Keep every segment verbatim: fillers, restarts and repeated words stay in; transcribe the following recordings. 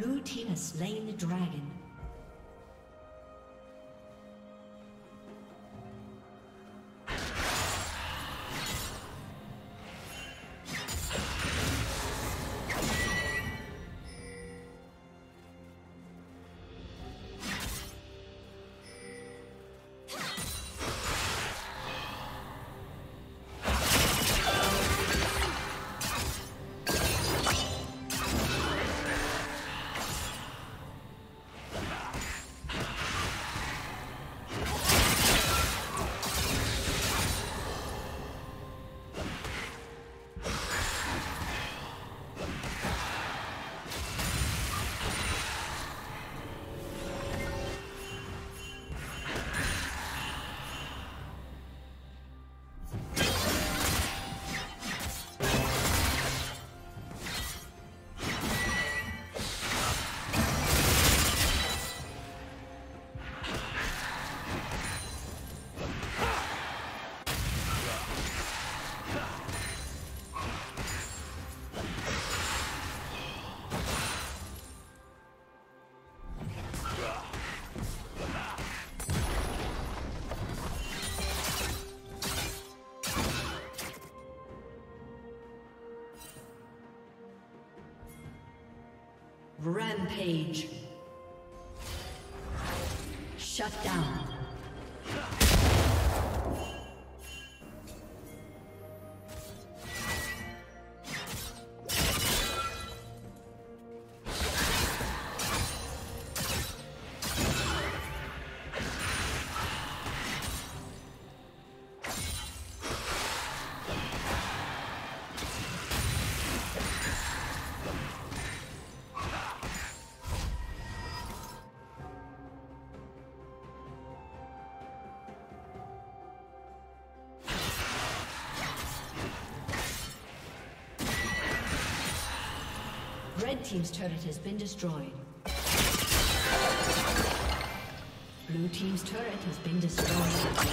Blue team has slain the dragon. Rampage. Shut down. Red team's turret has been destroyed. Blue team's turret has been destroyed.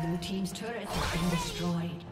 Blue team's turret has been destroyed.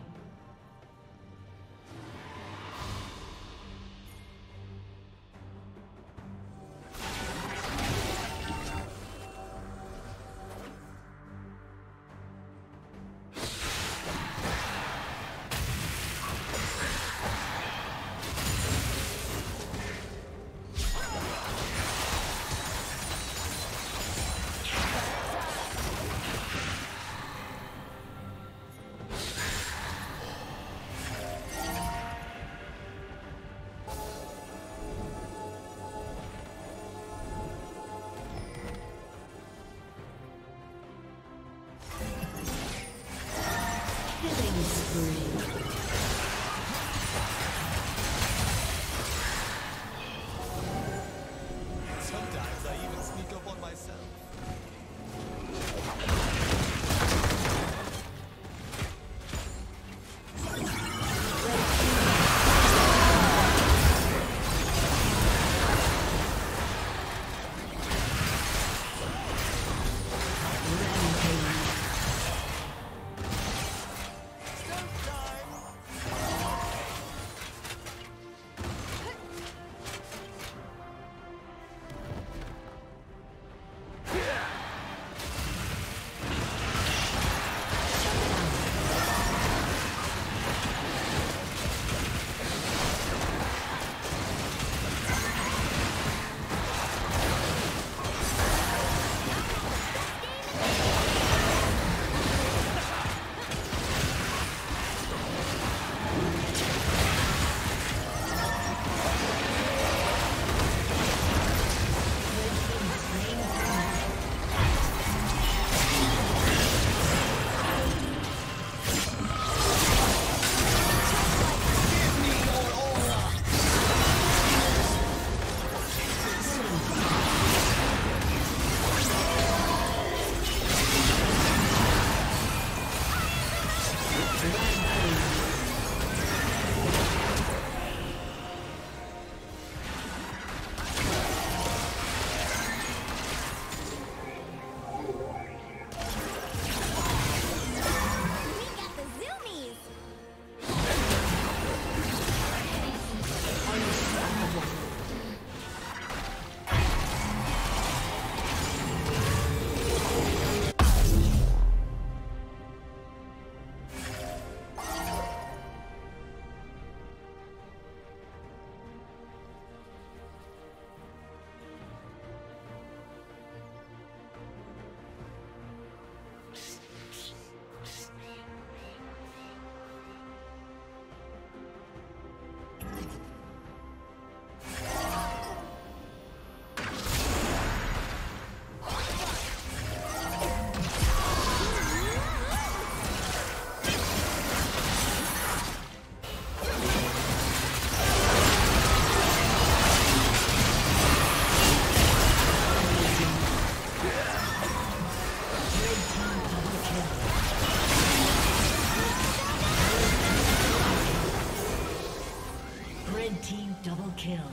Red team double kill.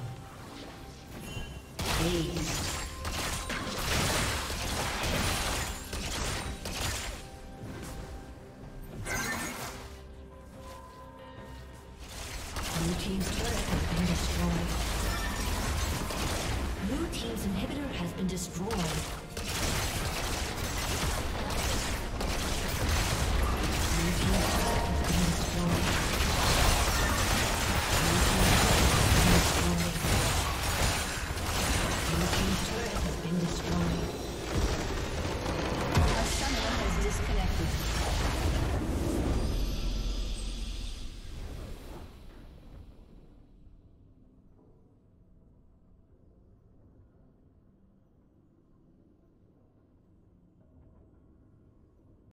Ace. Blue team's turret has been destroyed. Blue team's inhibitor has been destroyed.